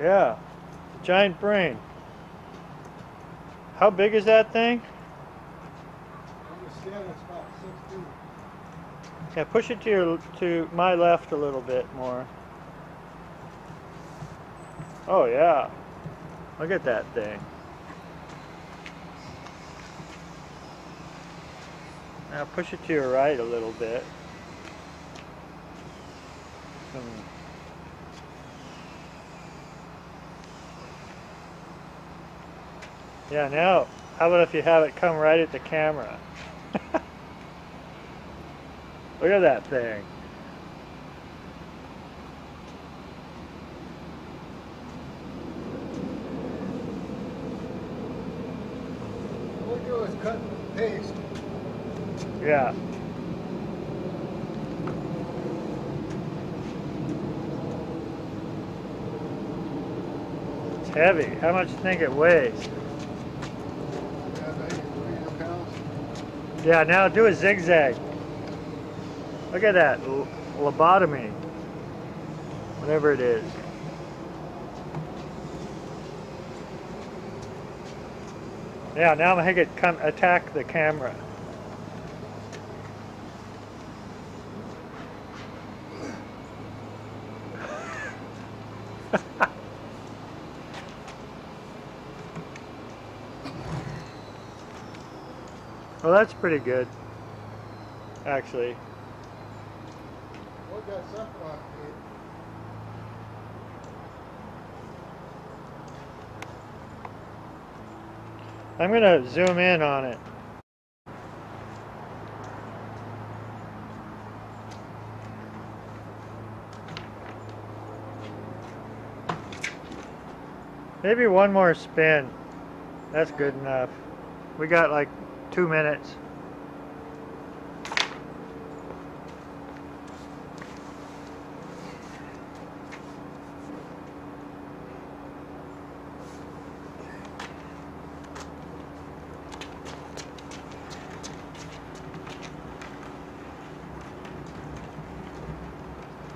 Yeah, giant brain. How big is that thing? I understand it's about 6 feet. Yeah, push it to my left a little bit more. Oh yeah, look at that thing. Now push it to your right a little bit. Yeah, now, how about if you have it come right at the camera? Look at that thing. All we do is cut and paste. Yeah. It's heavy. How much do you think it weighs? Yeah, now do a zigzag. Look at that lobotomy. Whatever it is. Yeah, now I'm gonna make it come attack the camera. Well, that's pretty good, actually. What that stuff like, dude? I'm going to zoom in on it. Maybe one more spin. That's good enough. We got like 2 minutes.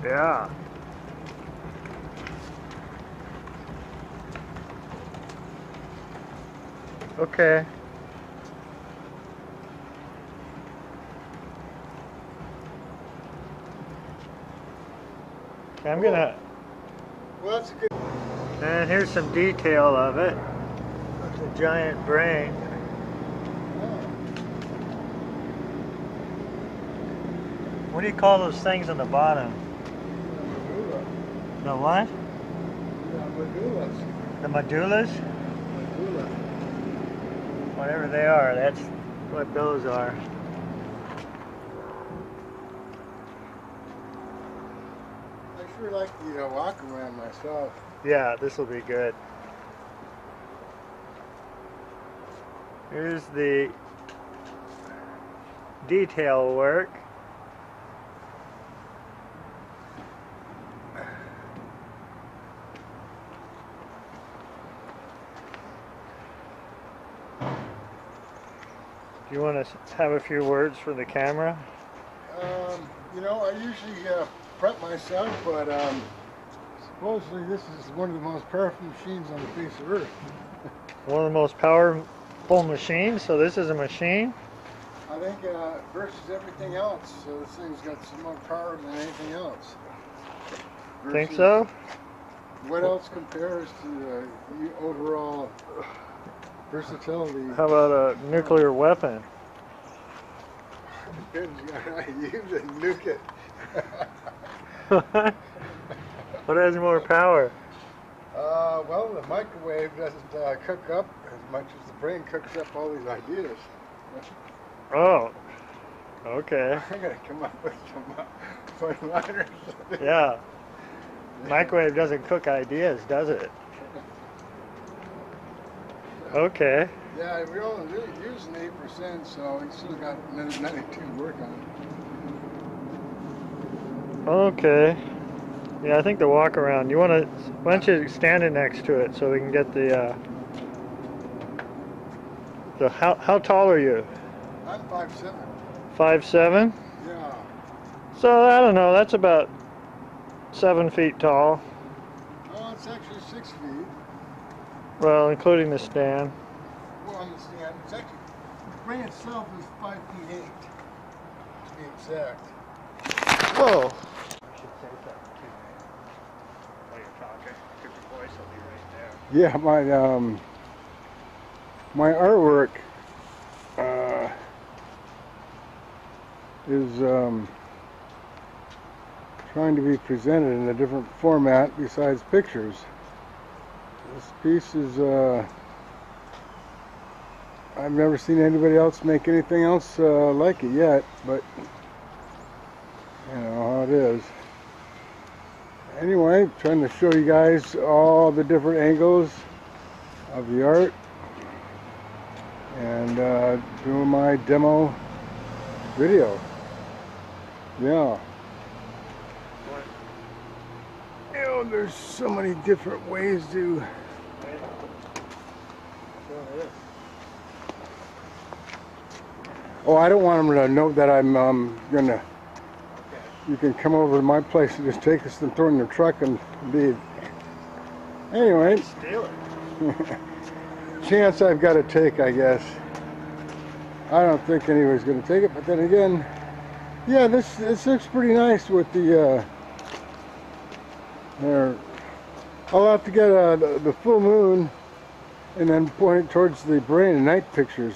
Yeah. Okay. I'm gonna. Well, that's good. And here's some detail of it. The giant brain. What do you call those things on the bottom? Medulla. The what? The medullas. The medullas? Whatever they are, that's what those are. I sure like the walk around myself. Yeah, this will be good. Here's the detail work. Do you want to have a few words for the camera? You know, I usually prep myself, but supposedly this is one of the most powerful machines on the face of Earth. One of the most powerful machines, so this is a machine? I think versus everything else, so this thing's got some more power than anything else. Versus think so? What else compares to the overall versatility? How about a nuclear weapon? You can nuke it. What has more power? Well, the microwave doesn't cook up as much as the brain cooks up all these ideas. Oh, okay. I gotta come up with some fun liners. Yeah. Microwave doesn't cook ideas, does it? Okay. Yeah, we only really using 8%, so we still got another 92 to work on it. Okay. Yeah, I think the walk around. You want to? Why don't you stand it next to it so we can get the. How tall are you? I'm 5'7". 5'7"? Yeah. So I don't know. That's about 7 feet tall. Oh That's actually 6 feet. Well, including the stand. Well, on the stand, it's actually, the crane itself is 5'8", to be exact. Whoa. I should say something too, man. While you're talking, your voice will be right there. Yeah, my artwork is trying to be presented in a different format besides pictures. This piece is, I've never seen anybody else make anything else like it yet, but you know how it is. Anyway, I'm trying to show you guys all the different angles of the art and doing my demo video. Yeah. You know, there's so many different ways to. Oh, I don't want them to know that I'm gonna. You can come over to my place and just take this and throw in your truck and leave. Anyway. Steal it. Chance I've got to take, I guess. I don't think anybody's going to take it, but then again, yeah, this looks pretty nice with the. There, I'll have to get the full moon, and then point it towards the brain and night pictures.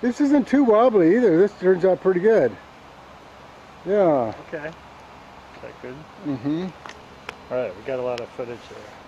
This isn't too wobbly either. This turns out pretty good. Yeah. Okay. Is that good? Mm-hmm. All right, we got a lot of footage there.